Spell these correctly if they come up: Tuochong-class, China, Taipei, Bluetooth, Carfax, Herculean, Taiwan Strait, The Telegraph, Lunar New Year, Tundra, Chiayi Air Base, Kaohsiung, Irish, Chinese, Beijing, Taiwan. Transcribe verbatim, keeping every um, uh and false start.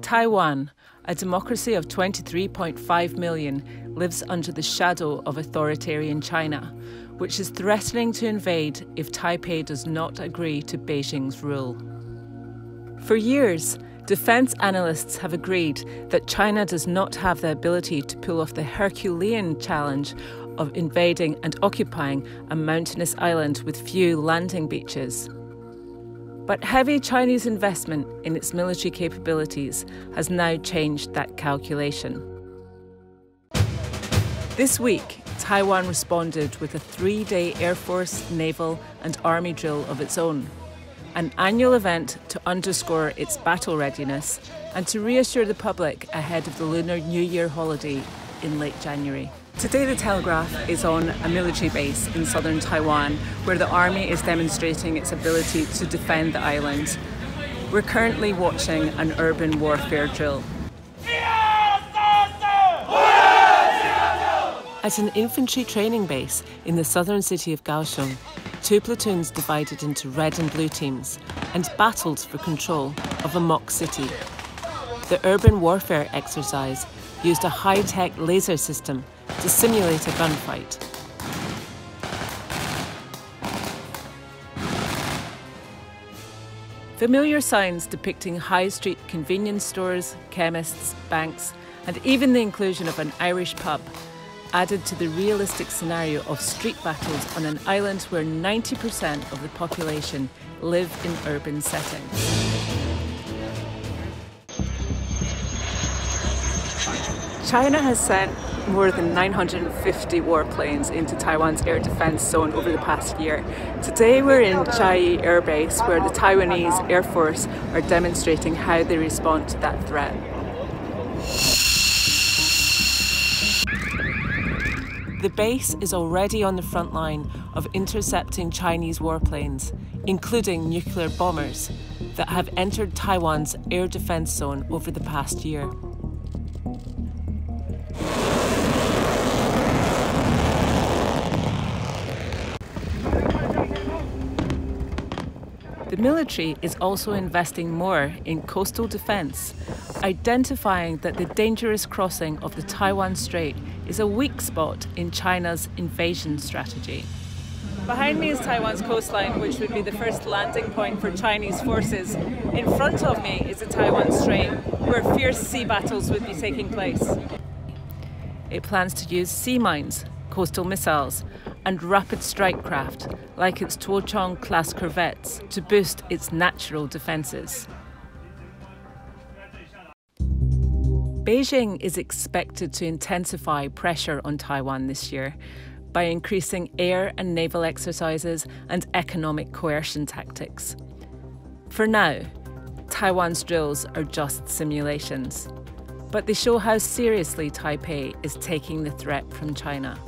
Taiwan, a democracy of twenty-three point five million, lives under the shadow of authoritarian China, which is threatening to invade if Taipei does not agree to Beijing's rule. For years, defense analysts have agreed that China does not have the ability to pull off the Herculean challenge of invading and occupying a mountainous island with few landing beaches. But heavy Chinese investment in its military capabilities has now changed that calculation. This week, Taiwan responded with a three-day Air Force, Naval and Army drill of its own, an annual event to underscore its battle readiness and to reassure the public ahead of the Lunar New Year holiday in late January. Today the Telegraph is on a military base in southern Taiwan where the army is demonstrating its ability to defend the island. We're currently watching an urban warfare drill. At an infantry training base in the southern city of Kaohsiung, two platoons divided into red and blue teams and battled for control of a mock city. The urban warfare exercise used a high-tech laser system to simulate a gunfight. Familiar signs depicting high street convenience stores, chemists, banks, and even the inclusion of an Irish pub added to the realistic scenario of street battles on an island where ninety percent of the population live in urban settings. China has sent more than nine hundred fifty warplanes into Taiwan's air defense zone over the past year. Today we're in Chiayi Air Base where the Taiwanese Air Force are demonstrating how they respond to that threat. The base is already on the front line of intercepting Chinese warplanes, including nuclear bombers, that have entered Taiwan's air defense zone over the past year. The military is also investing more in coastal defence, identifying that the dangerous crossing of the Taiwan Strait is a weak spot in China's invasion strategy. Behind me is Taiwan's coastline, which would be the first landing point for Chinese forces. In front of me is the Taiwan Strait, where fierce sea battles would be taking place. It plans to use sea mines, coastal missiles, and rapid strike craft, like its Tuochong-class corvettes, to boost its natural defences. Beijing is expected to intensify pressure on Taiwan this year by increasing air and naval exercises and economic coercion tactics. For now, Taiwan's drills are just simulations, but they show how seriously Taipei is taking the threat from China.